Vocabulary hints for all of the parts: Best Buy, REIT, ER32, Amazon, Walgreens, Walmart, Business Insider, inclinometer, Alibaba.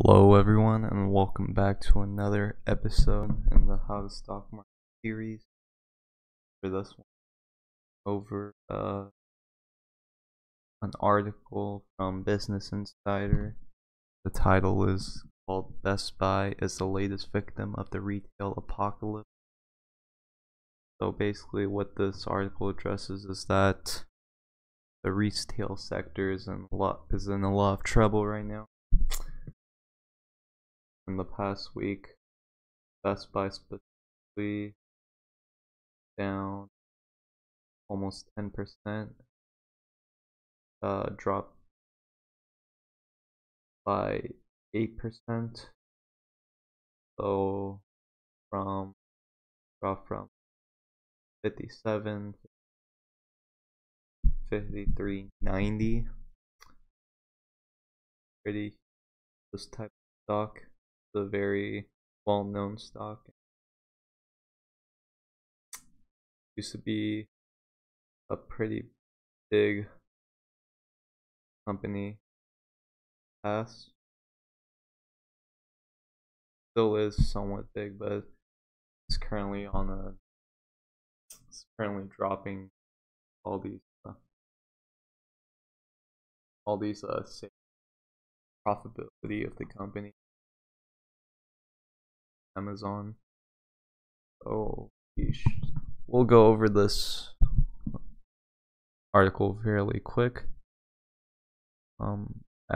Hello everyone, and welcome back to another episode in the How to Stock Market series. For this one, over an article from Business Insider. The title is called "Best Buy is the Latest Victim of the Retail Apocalypse." So basically what this article addresses is that the retail sector is in a lot of trouble right now. In the past week, Best Buy specifically down almost 10%, dropped by 8%. So dropped from 57 to 53.90. Pretty this type of stock. A very well-known stock. Used to be a pretty big company. Past still is somewhat big, but it's currently dropping all these profitability of the company. Amazon. Oh, geez. We'll go over this article fairly quick. At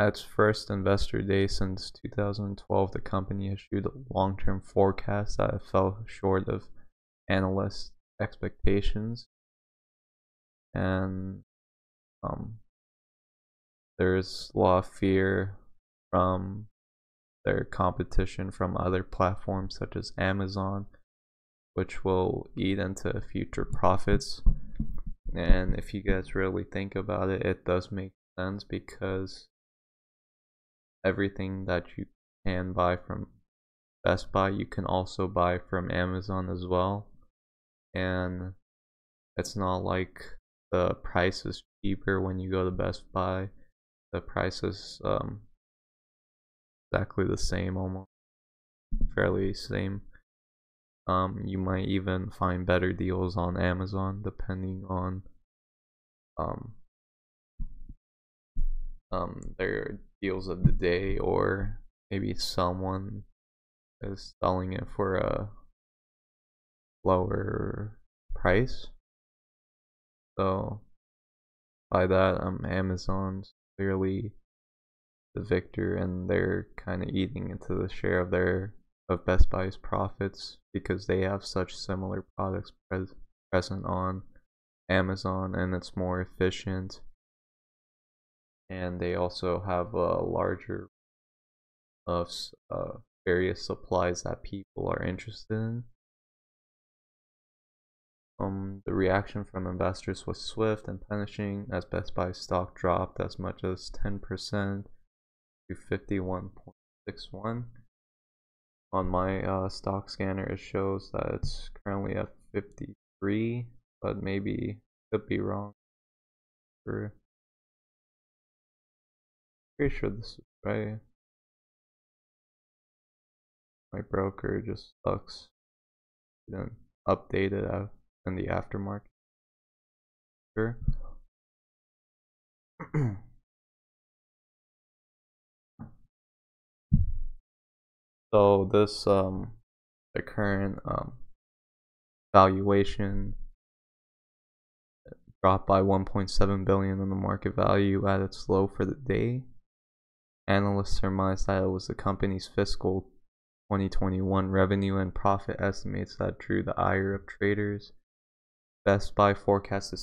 its first investor day since 2012, the company issued a long-term forecast that fell short of analysts' expectations, and there's a lot of fear from their competition from other platforms such as Amazon, which will eat into future profits. And if you guys really think about it, it does make sense, because everything that you can buy from Best Buy, you can also buy from Amazon as well. And it's not like the price is cheaper when you go to Best Buy. The price is exactly the same, almost fairly same. You might even find better deals on Amazon, depending on their deals of the day, or maybe someone is selling it for a lower price. So by that, Amazon's clearly the victor, and they're kind of eating into the share of Best Buy's profits, because they have such similar products present on Amazon, and it's more efficient, and they also have a larger of various supplies that people are interested in. The reaction from investors was swift and punishing, as Best Buy's stock dropped as much as 10% to 51.61. on my stock scanner, it shows that it's currently at 53, but maybe could be wrong. Pretty sure this is right. My broker just sucks. Didn't update it out in the aftermarket. Sure. So this the current valuation dropped by 1.7 billion in the market value at its low for the day. Analysts surmised that it was the company's fiscal 2021 revenue and profit estimates that drew the ire of traders. Best Buy forecasted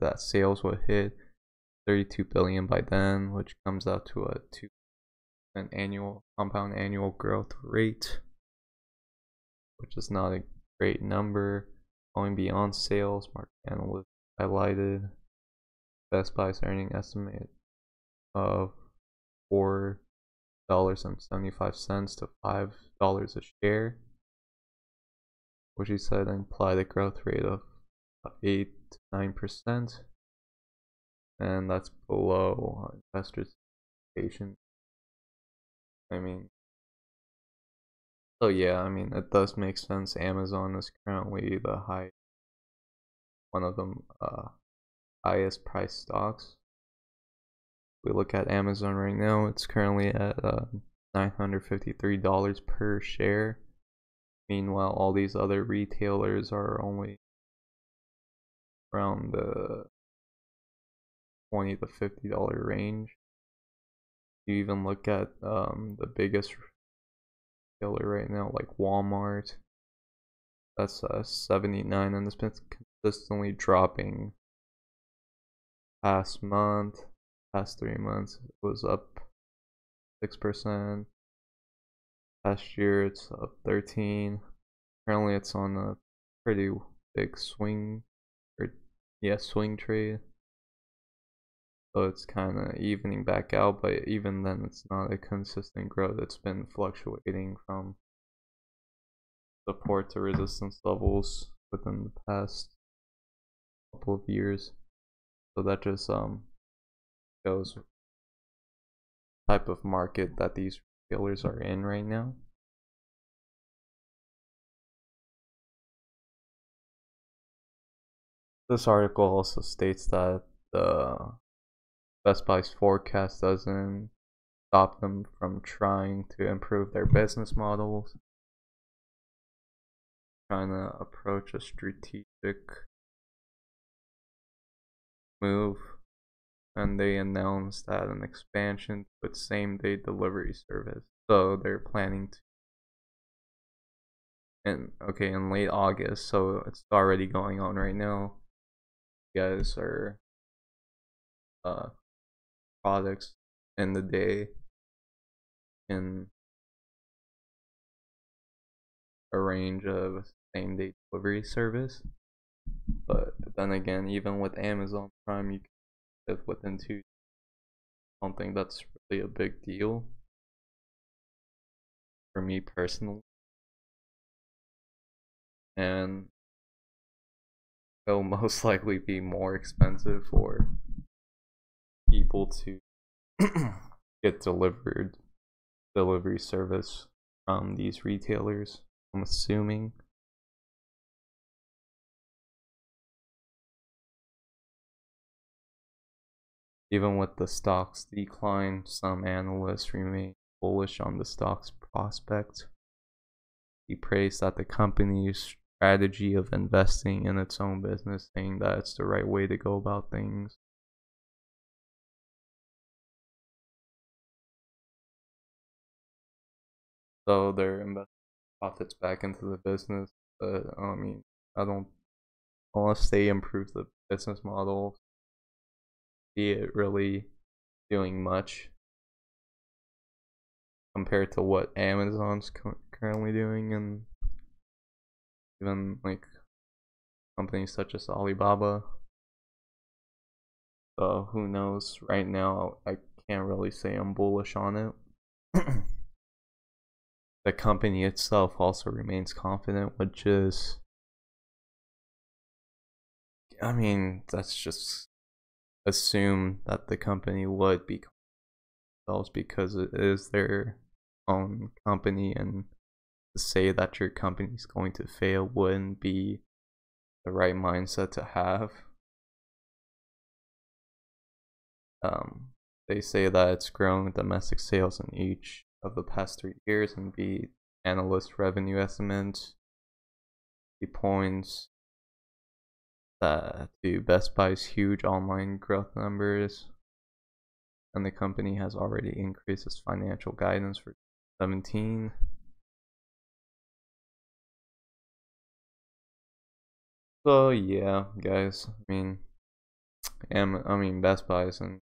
that sales would hit 32 billion by then, which comes out to a 2% compound annual growth rate, which is not a great number. Going beyond sales, market analysts highlighted Best Buy's earning estimate of $4.75 to $5 a share, which he said implied a growth rate of 8 to 9%, and that's below investors' patient. I mean, so yeah, I mean, it does make sense. Amazon is currently the highest, one of the highest priced stocks. We look at Amazon right now, it's currently at $953 per share. Meanwhile, all these other retailers are only around the $20 to $50 range. You even look at the biggest retailer right now, like Walmart. That's $79, and it's been consistently dropping past month. Past 3 months it was up 6%. Last year it's up 13%. Currently it's on a pretty big swing, or yeah, swing trade. So it's kind of evening back out, but even then it's not a consistent growth. It's been fluctuating from support to resistance levels within the past couple of years. So that just shows type of market that these retailers are in right now. This article also states that the Best Buy's forecast doesn't stop them from trying to improve their business models, trying to approach a strategic move. And they announced that an expansion with same-day delivery service. So they're planning to, and okay, in late August, so it's already going on right now. You guys are products in the day in a range of same-day delivery service. But then again, even with Amazon Prime, you can within 2 don't think that's really a big deal for me personally. And it'll most likely be more expensive for people to get delivery service from these retailers, I'm assuming. Even with the stock's decline, some analysts remain bullish on the stock's prospects. He praised that the company's strategy of investing in its own business, saying that it's the right way to go about things. So they're investing profits back into the business, but I mean, I don't, unless they improve the business model, see it really doing much compared to what Amazon's currently doing, and even like companies such as Alibaba. So who knows? Right now, I can't really say I'm bullish on it. The company itself also remains confident, which is, I mean, that's just assume that the company would be themselves, because it is their own company, and to say that your company is going to fail wouldn't be the right mindset to have. They say that it's grown domestic sales in each of the past 3 years and beat analyst revenue estimates. He points to Best Buy's huge online growth numbers, and the company has already increased its financial guidance for 2017. So yeah, guys, I mean Best Buy is in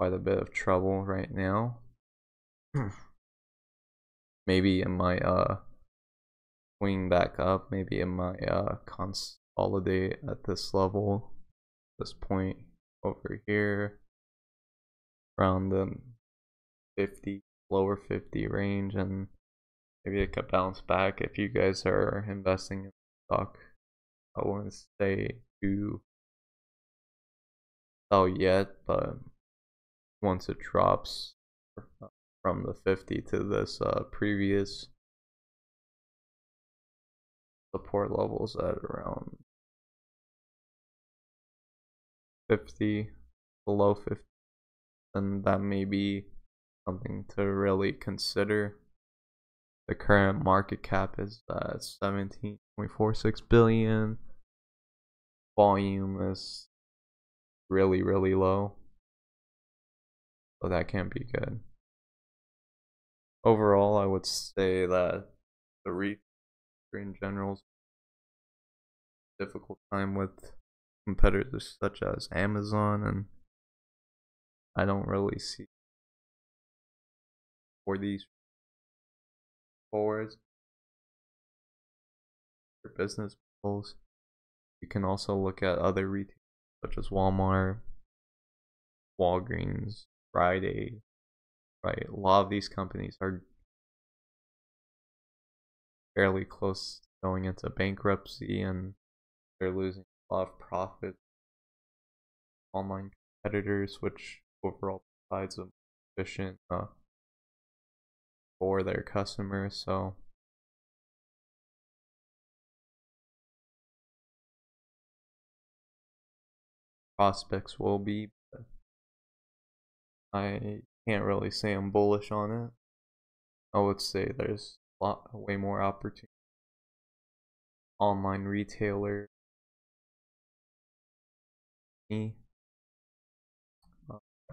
quite a bit of trouble right now. Maybe in my swing back up, maybe it might consolidate at this level, this point over here, around the 50, lower 50 range, and maybe it could bounce back. If you guys are investing in stock, I wouldn't say to sell yet, but once it drops from the 50 to this previous support levels at around 50, below 50, then that may be something to really consider. The current market cap is $17.46 billion. Volume is really, really low, so that can't be good. Overall, I would say that the REIT in general is a difficult time with competitors such as Amazon, and I don't really see for these forwards for business goals. You can also look at other retailers such as Walmart, Walgreens, Rite Aid, right? A lot of these companies are fairly close to going into bankruptcy, and they're losing a lot of profit. Online competitors, which overall provides a more efficient for their customers. So prospects will be, but I can't really say I'm bullish on it. I would say there's a lot, way more opportunity. Online retailer, me.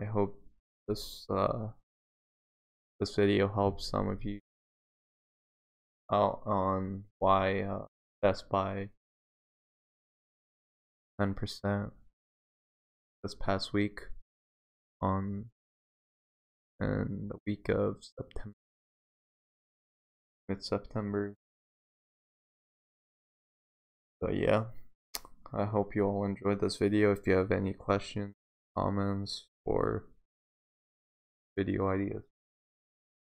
I hope this this video helps some of you out on why Best Buy 10% this past week on and the week of September, mid-September. So yeah, I hope you all enjoyed this video. If you have any questions, comments, or video ideas,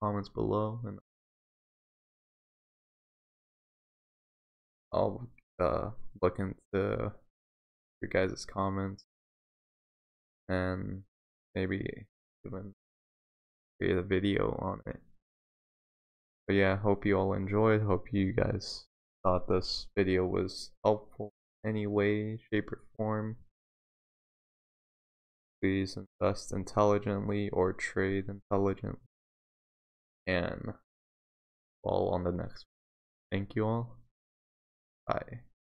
comments below, and I'll look into your guys' comments and maybe even create a video on it. But yeah, hope you all enjoyed. Hope you guys thought this video was helpful in any way, shape, or form. Please invest intelligently or trade intelligently. And all on the next one. Thank you all. Bye.